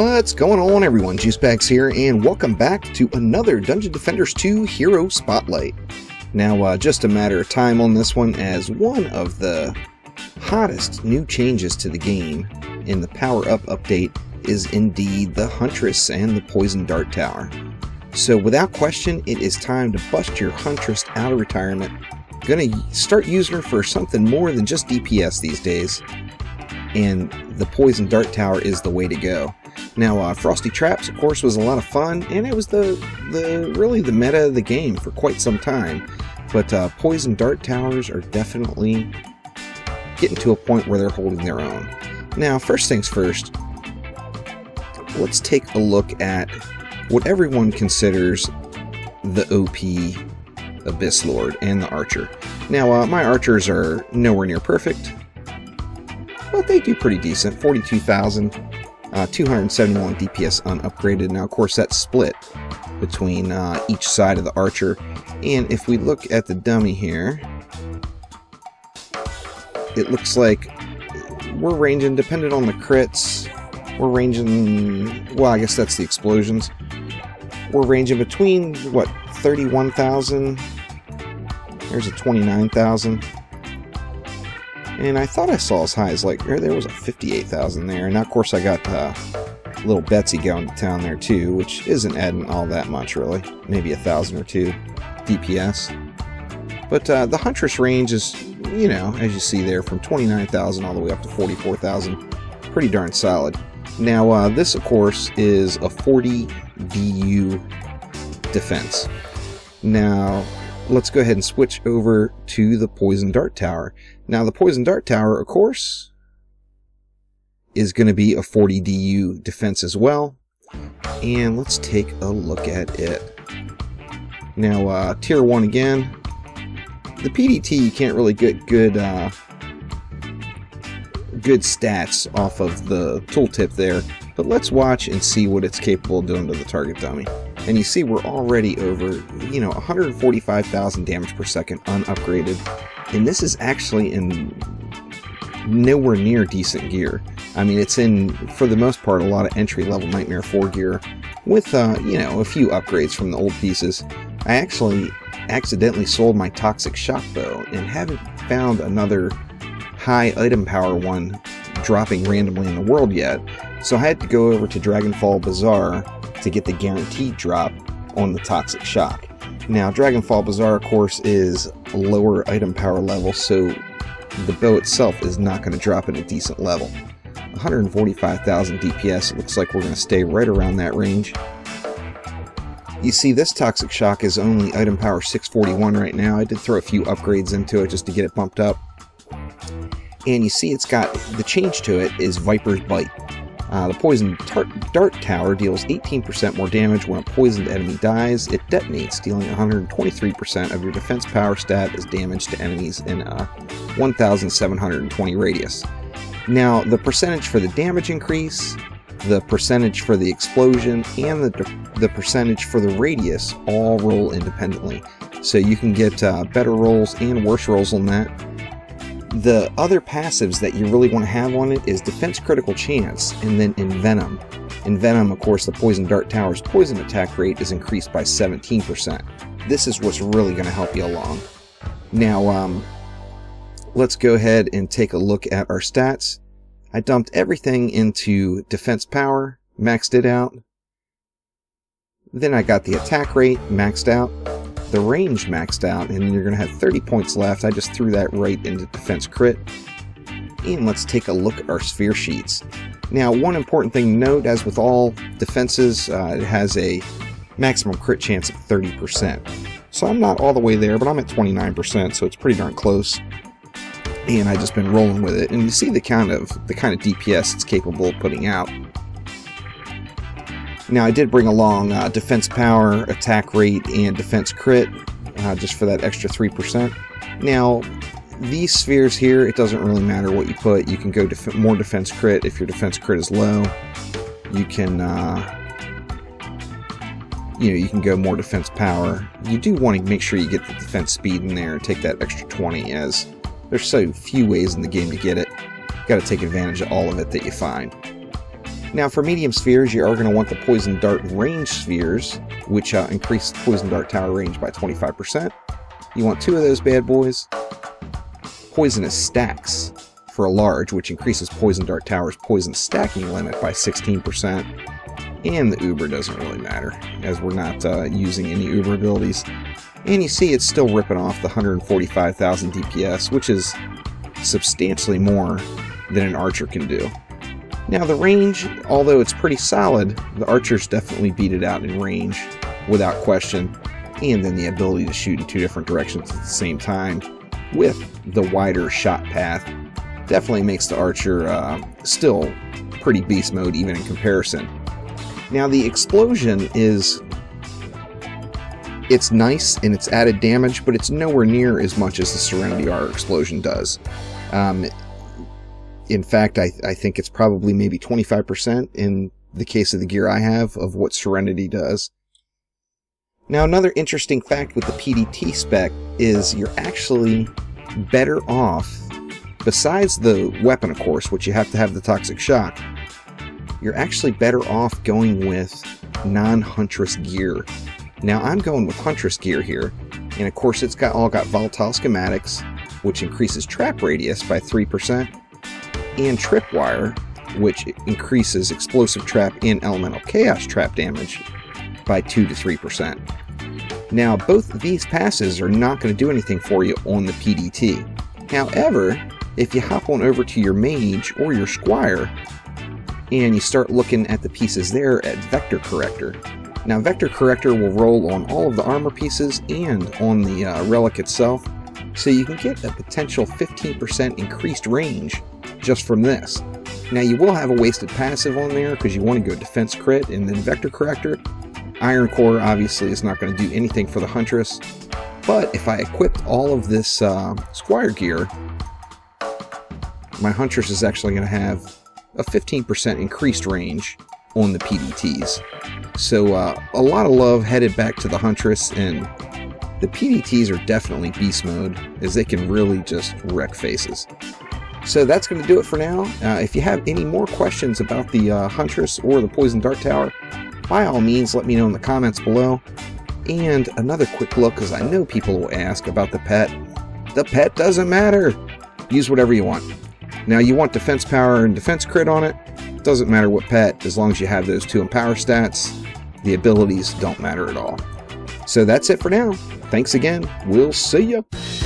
What's going on, everyone? Juicebags here, and welcome back to another Dungeon Defenders 2 Hero Spotlight. Now, just a matter of time on this one, as one of the hottest new changes to the game in the power-up update is indeed the Huntress and the Poison Dart Tower. So without question, it is time to bust your Huntress out of retirement. Gonna start using her for something more than just DPS these days, and the Poison Dart Tower is the way to go. Now, Frosty Traps, of course, was a lot of fun, and it was really the meta of the game for quite some time. But Poison Dart Towers are definitely getting to a point where they're holding their own. Now, first things first, let's take a look at what everyone considers the OP Abyss Lord and the Archer. Now, my Archers are nowhere near perfect, but they do pretty decent, 42,000. 271 DPS unupgraded. Now, of course, that's split between each side of the Archer. And if we look at the dummy here, it looks like we're ranging, depending on the crits, we're ranging, well, I guess that's the explosions. We're ranging between, what, 31,000? There's a 29,000. And I thought I saw as high as, like, there was a 58,000 there. And now, of course, I got little Betsy going to town there, too, which isn't adding all that much, really. Maybe 1,000 or two DPS. But the Huntress range is, you know, as you see there, from 29,000 all the way up to 44,000. Pretty darn solid. Now, this, of course, is a 40 DU defense. Now, let's go ahead and switch over to the Poison Dart Tower. Now, the Poison Dart Tower, of course, is going to be a 40 DU defense as well. And let's take a look at it. Now, Tier 1 again. The PDT, you can't really get good stats off of the tooltip there. But let's watch and see what it's capable of doing to the target dummy. And you see we're already over, you know, 145,000 damage per second unupgraded. And this is actually in nowhere near decent gear. I mean, it's in, for the most part, a lot of entry-level Nightmare 4 gear with, you know, a few upgrades from the old pieces. I actually accidentally sold my Toxic Shock Bow and haven't found another high item power one dropping randomly in the world yet. So I had to go over to Dragonfall Bazaar to get the guaranteed drop on the Toxic Shock. Now, Dragonfall Bazaar, of course, is lower item power level, so the bow itself is not going to drop at a decent level. 145,000 DPS, it looks like we're going to stay right around that range. You see, this Toxic Shock is only item power 641 right now. I did throw a few upgrades into it just to get it bumped up. And you see it's got, the change to it is Viper's Bite. The Poison Dart Tower deals 18% more damage when a poisoned enemy dies. It detonates, dealing 123% of your defense power stat as damage to enemies in a 1,720 radius. Now, the percentage for the damage increase, the percentage for the explosion, and the percentage for the radius all roll independently. So you can get better rolls and worse rolls on that. The other passives that you really want to have on it is Defense Critical Chance and then Envenom. Envenom, of course, the Poison Dart Tower's poison attack rate is increased by 17%. This is what's really going to help you along. Now, let's go ahead and take a look at our stats. I dumped everything into Defense Power, maxed it out. Then I got the attack rate maxed out, the range maxed out, and then you're going to have 30 points left. I just threw that right into defense crit. And let's take a look at our sphere sheets. Now, one important thing to note, as with all defenses, it has a maximum crit chance of 30%. So I'm not all the way there, but I'm at 29%, so it's pretty darn close. And I've just been rolling with it. And you see the kind of DPS it's capable of putting out. Now, I did bring along defense power, attack rate, and defense crit, just for that extra 3%. Now, these spheres here, it doesn't really matter what you put. You can go more defense crit if your defense crit is low. You can, you know, you can go more defense power. You do want to make sure you get the defense speed in there and take that extra 20, as there's so few ways in the game to get it. You've got to take advantage of all of it that you find. Now for medium spheres, you are going to want the Poison Dart range spheres, which increase Poison Dart Tower range by 25%. You want 2 of those bad boys. Poisonous Stacks for a large, which increases Poison Dart Tower's poison stacking limit by 16%. And the Uber doesn't really matter, as we're not using any Uber abilities. And you see it's still ripping off the 145,000 DPS, which is substantially more than an Archer can do. Now the range, although it's pretty solid, the Archers definitely beat it out in range without question, and then the ability to shoot in 2 different directions at the same time with the wider shot path definitely makes the Archer still pretty beast mode even in comparison. Now the Explosion is, it's nice and it's added damage, but it's nowhere near as much as the Serenity R Explosion does. In fact, I think it's probably maybe 25% in the case of the gear I have of what Serenity does. Now another interesting fact with the PDT spec is you're actually better off, besides the weapon of course, which you have to have the Toxic Shock, you're actually better off going with non-Huntress gear. Now I'm going with Huntress gear here, and of course it's all got Volatile Schematics, which increases Trap Radius by 3%, and Tripwire, which increases Explosive Trap and Elemental Chaos Trap damage by 2 to 3%. Now both of these passes are not going to do anything for you on the PDT. However, if you hop on over to your Mage or your Squire, and you start looking at the pieces there at Vector Corrector. Now Vector Corrector will roll on all of the armor pieces and on the relic itself, so you can get a potential 15% increased range just from this. Now you will have a wasted passive on there because you want to go Defense Crit and then Vector Corrector. Iron Core obviously is not going to do anything for the Huntress, but if I equipped all of this Squire gear, my Huntress is actually going to have a 15% increased range on the PDTs. So a lot of love headed back to the Huntress, and the PDTs are definitely beast mode as they can really just wreck faces. So that's going to do it for now. If you have any more questions about the Huntress or the Poison Dart Tower, by all means let me know in the comments below. And another quick look, because I know people will ask about the pet. The pet doesn't matter! Use whatever you want. Now you want defense power and defense crit on it, doesn't matter what pet, as long as you have those 2 empower stats, the abilities don't matter at all. So that's it for now. Thanks again, we'll see ya!